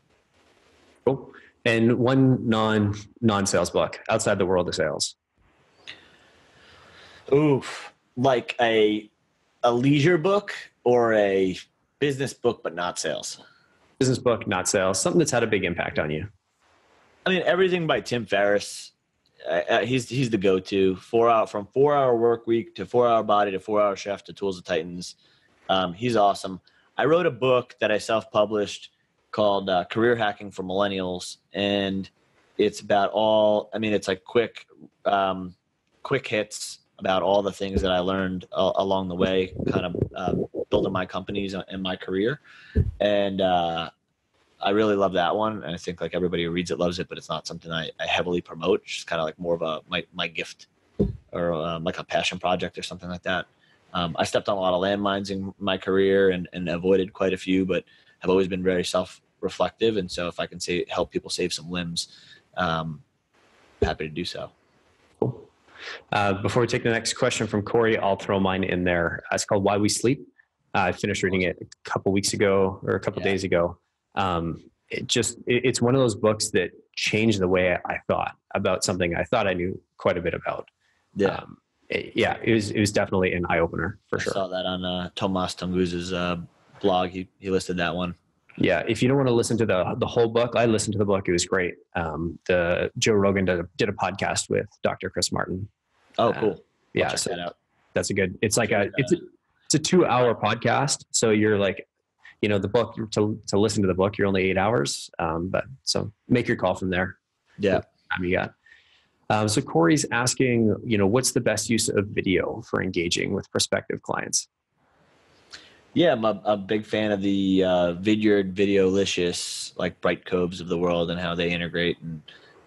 Cool. And one non non sales book outside the world of sales. Oof, like a a leisure book or a business book, but not sales. Business book, not sales. Something that's had a big impact on you. I mean, everything by Tim Ferriss. Uh, he's he's the go-to. Four hour from Four Hour Work Week to Four Hour Body to Four Hour Chef to Tools of Titans. Um, he's awesome. I wrote a book that I self-published called uh, Career Hacking for Millennials, and it's about all. I mean, it's like quick, um, quick hits about all the things that I learned uh, along the way, kind of uh, building my companies and my career. And uh, I really love that one. And I think like everybody who reads it loves it, but it's not something I, I heavily promote. It's just kind of like more of a my, my gift or um, like a passion project or something like that. Um, I stepped on a lot of landmines in my career and, and avoided quite a few, but I've always been very self-reflective. And so if I can say, help people save some limbs, um, happy to do so. Cool. Uh, before we take the next question from Corey, I'll throw mine in there. It's called Why We Sleep. Uh, I finished reading it a couple weeks ago or a couple yeah. days ago. Um, it just, it, it's one of those books that changed the way I thought about something I thought I knew quite a bit about. Yeah. Um, it, yeah, it was, it was definitely an eye opener for I sure. I saw that on, uh, Tomas Tunguz's, uh, blog. He, he listed that one. Yeah. If you don't want to listen to the the whole book, I listened to the book. It was great. Um, the Joe Rogan did a, did a podcast with Doctor Chris Martin. Oh, cool. Uh, yeah. So that out. That's a good, it's like a, it's a, it's a two hour podcast. So you're like, you know, the book to, to listen to the book, you're only eight hours. Um, but so make your call from there. Yeah. I mean, yeah. Um, so Corey's asking, you know, what's the best use of video for engaging with prospective clients? Yeah, I'm a, a big fan of the uh, Vidyard, Videolicious, like Bright Coves of the world and how they integrate, and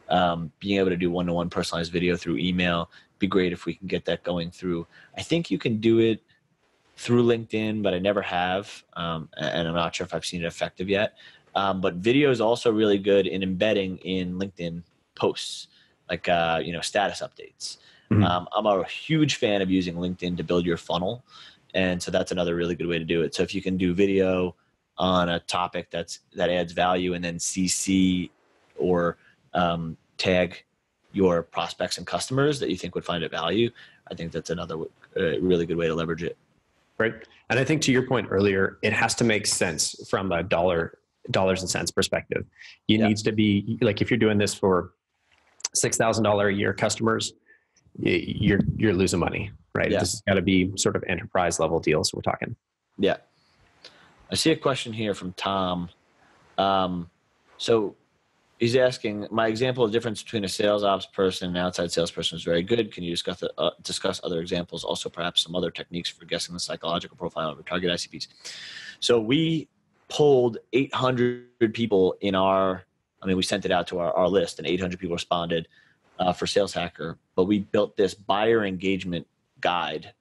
um, being able to do one-to-one personalized video through email. Be great if we can get that going through. I think you can do it through LinkedIn, but I never have, um, and I'm not sure if I've seen it effective yet. Um, but video is also really good in embedding in LinkedIn posts, like uh, you know, status updates. Mm-hmm. Um, I'm a huge fan of using LinkedIn to build your funnel. And so that's another really good way to do it. So if you can do video on a topic that's that adds value, and then C C or um, tag your prospects and customers that you think would find it value, I think that's another uh, really good way to leverage it. Right. And I think to your point earlier, it has to make sense from a dollar dollars and cents perspective. You yeah. needs to be like, if you're doing this for six thousand dollars a year customers, you're you're losing money. Right. Yeah. This has got to be sort of enterprise level deals we're talking. Yeah. I see a question here from Tom. Um, so he's asking, my example of the difference between a sales ops person and an outside salesperson is very good. Can you discuss the, uh, discuss other examples? Also, perhaps some other techniques for guessing the psychological profile of your target I C Ps. So we polled eight hundred people in our, I mean, we sent it out to our, our list, and eight hundred people responded uh, for Sales Hacker, but we built this buyer engagement guide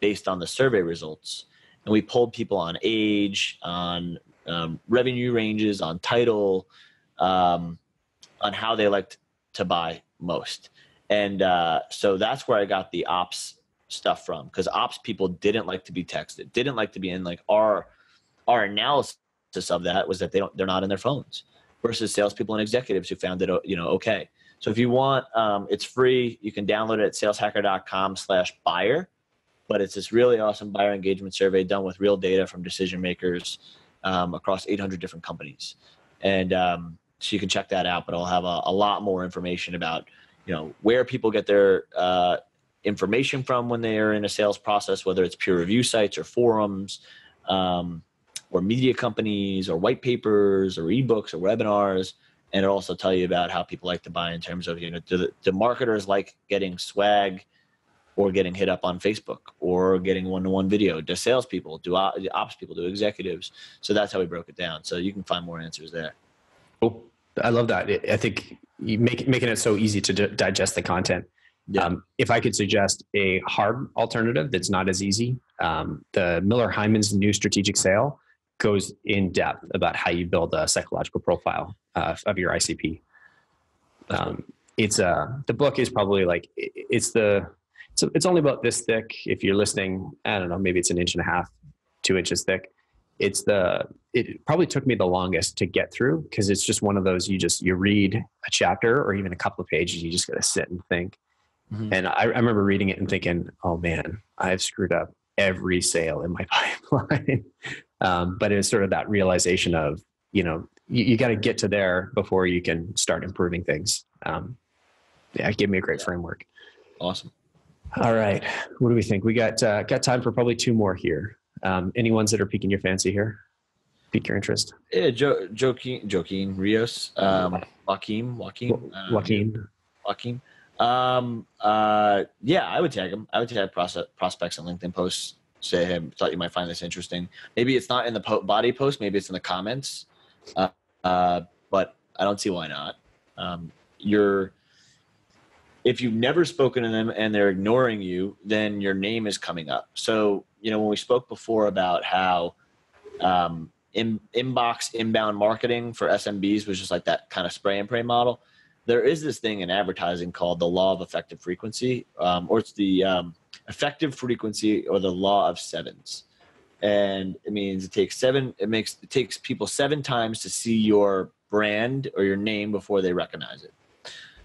based on the survey results. And we polled people on age, on um, revenue ranges, on title, um, on how they liked to buy most. And uh, so that's where I got the ops stuff from, because ops people didn't like to be texted, didn't like to be in like our, our analysis of that was that they don't, they're not in their phones, versus salespeople and executives who found it, you know, okay. So if you want, um, it's free. You can download it at saleshacker.com slash buyer, but it's this really awesome buyer engagement survey done with real data from decision makers um, across eight hundred different companies. And um, so you can check that out, but I'll have a, a lot more information about, you know, where people get their uh, information from when they are in a sales process, whether it's peer review sites or forums um, or media companies or white papers or ebooks or webinars. And it'll also tell you about how people like to buy in terms of, you know, do, the, do marketers like getting swag or getting hit up on Facebook or getting one-to-one video? Do salespeople, do ops people, do executives? So that's how we broke it down. So you can find more answers there. Cool. I love that. I think you make, making it so easy to d- digest the content. Yeah. Um, if I could suggest a hard alternative that's not as easy, um, the Miller Heiman's new strategic sale goes in depth about how you build a psychological profile uh, of your I C P. Um, it's uh, the book is probably like it's the it's, it's only about this thick. If you're listening, I don't know, maybe it's an inch and a half, two inches thick. It's the it probably took me the longest to get through, because it's just one of those you just you read a chapter or even a couple of pages, you just got to sit and think. Mm-hmm. And I, I remember reading it and thinking, oh man, I've screwed up every sale in my pipeline. Um, but it's sort of that realization of, you know, you, you got to get to there before you can start improving things. Um, yeah, it gave me a great yeah. framework. Awesome. All right. What do we think? We got uh, got time for probably two more here. Um, any ones that are piquing your fancy here? Pique your interest? Yeah, jo- Joaquin, Joaquin Rios, um, Joaquin, Joaquin, Joaquin, Joaquin. Um, uh, yeah, I would tag them. I would tag prospects on LinkedIn posts. Say, hey, thought you might find this interesting. Maybe it's not in the po- body post. Maybe it's in the comments. Uh, uh, but I don't see why not. Um, you're, if you've never spoken to them and they're ignoring you, then your name is coming up. So, you know, when we spoke before about how um, in, inbox inbound marketing for S M Bs was just like that kind of spray and pray model, there is this thing in advertising called the law of effective frequency, um, or it's the um, effective frequency or the law of sevens. And it means it takes seven, it makes, it takes people seven times to see your brand or your name before they recognize it.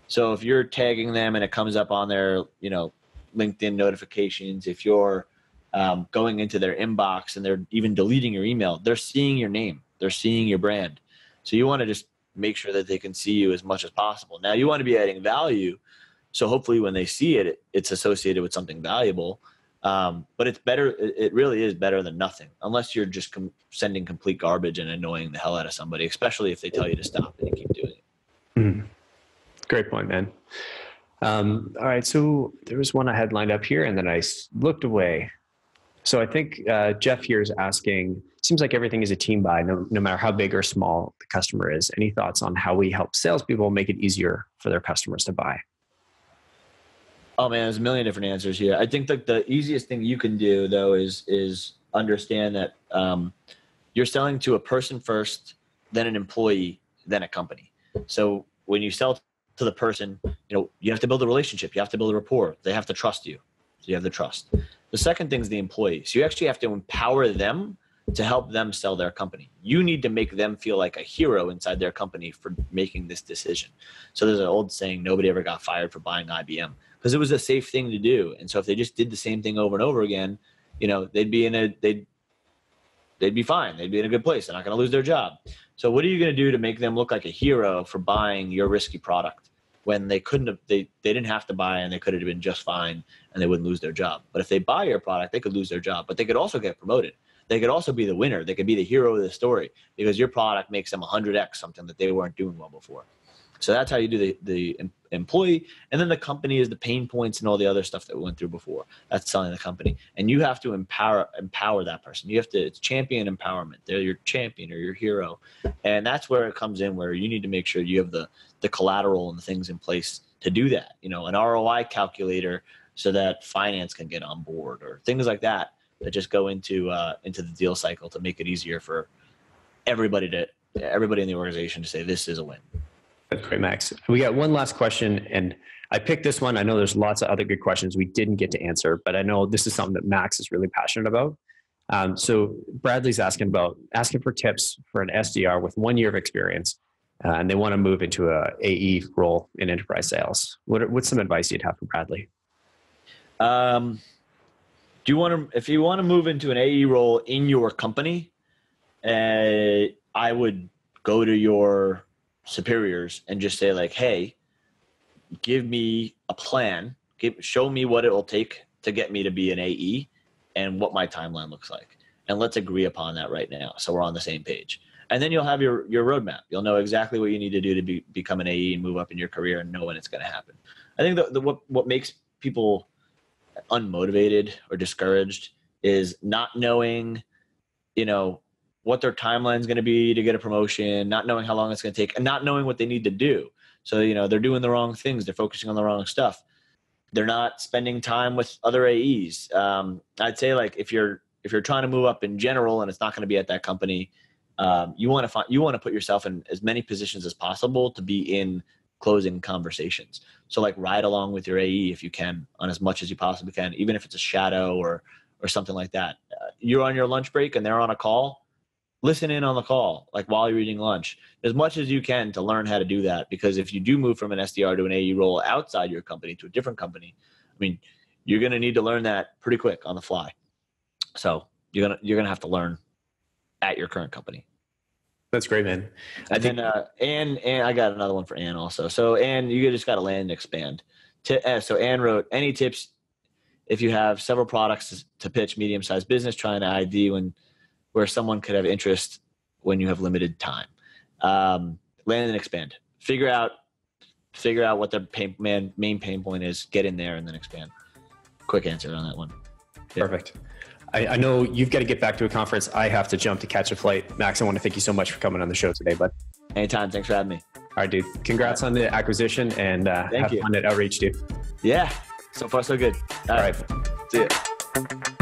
So if you're tagging them and it comes up on their, you know, LinkedIn notifications, if you're um, going into their inbox and they're even deleting your email, they're seeing your name, they're seeing your brand. So you want to just make sure that they can see you as much as possible. Now you want to be adding value. So hopefully when they see it, it's associated with something valuable. Um, but it's better. It really is better than nothing, unless you're just com- sending complete garbage and annoying the hell out of somebody, especially if they tell you to stop and you keep doing it. Mm. Great point, man. Um, all right. So there was one I had lined up here and then I looked away. So I think uh, Jeff here is asking, seems like everything is a team buy, no, no matter how big or small the customer is. Any thoughts on how we help salespeople make it easier for their customers to buy? Oh man, there's a million different answers here. I think that the easiest thing you can do though is is understand that um, you're selling to a person first, then an employee, then a company. So when you sell to the person, you know, you have to build a relationship, you have to build a rapport, they have to trust you. So you have the trust. The second thing is the employee. So you actually have to empower them to help them sell their company. You need to make them feel like a hero inside their company for making this decision. So there's an old saying, nobody ever got fired for buying I B M because it was a safe thing to do. And so if they just did the same thing over and over again, you know, they'd be in a, they'd, they'd be fine. They'd be in a good place. They're not going to lose their job. So what are you going to do to make them look like a hero for buying your risky product when they couldn't have, they, they didn't have to buy and they could have been just fine and they wouldn't lose their job. But if they buy your product, they could lose their job, but they could also get promoted. They could also be the winner. They could be the hero of the story because your product makes them one hundred x something that they weren't doing well before. So that's how you do the, the employee. And then the company is the pain points and all the other stuff that we went through before. That's selling the company. And you have to empower empower that person. You have to, it's champion empowerment. They're your champion or your hero. And that's where it comes in, where you need to make sure you have the, the collateral and the things in place to do that. You know, an R O I calculator so that finance can get on board or things like that. That just go into uh, into the deal cycle to make it easier for everybody to everybody in the organization to say this is a win. That's great, Max. We got one last question, and I picked this one. I know there's lots of other good questions we didn't get to answer, but I know this is something that Max is really passionate about. Um, so Bradley's asking about asking for tips for an S D R with one year of experience, uh, and they want to move into a A E role in enterprise sales. What what's some advice you'd have for Bradley? Um. Do you want to, if you want to move into an A E role in your company, uh, I would go to your superiors and just say like, hey, give me a plan, give, show me what it will take to get me to be an A E and what my timeline looks like. And let's agree upon that right now. So we're on the same page. And then you'll have your, your roadmap. You'll know exactly what you need to do to be, become an A E and move up in your career and know when it's going to happen. I think that what, what makes people unmotivated or discouraged is not knowing, you know, what their timeline is going to be to get a promotion, not knowing how long it's going to take, and not knowing what they need to do. So, you know, they're doing the wrong things. They're focusing on the wrong stuff. They're not spending time with other A Es. Um, I'd say like if you're if you're trying to move up in general and it's not going to be at that company, um, you want to find you want to put yourself in as many positions as possible to be in closing conversations. So like ride along with your A E if you can, on as much as you possibly can, even if it's a shadow or or something like that. Uh, you're on your lunch break and they're on a call, listen in on the call, like while you're eating lunch, as much as you can to learn how to do that. Because if you do move from an S D R to an A E role outside your company to a different company, I mean, you're going to need to learn that pretty quick on the fly. So you're going to, you're going to have to learn at your current company. That's great, man. I and think- then, uh, Anne, Anne, I got another one for Anne also. So Anne, you just got to land and expand. T- uh, so Anne wrote, any tips if you have several products to, to pitch medium-sized business, trying to I D when where someone could have interest when you have limited time. Um, land and expand. Figure out figure out what their pain, man, main pain point is, get in there, and then expand. Quick answer on that one. Yeah. Perfect. I, I know you've got to get back to a conference. I have to jump to catch a flight. Max, I want to thank you so much for coming on the show today, bud. Anytime. Thanks for having me. All right, dude. Congrats on the acquisition, and uh, have you. fun at Outreach, dude. Yeah. So far, so good. All, All right. right. See ya.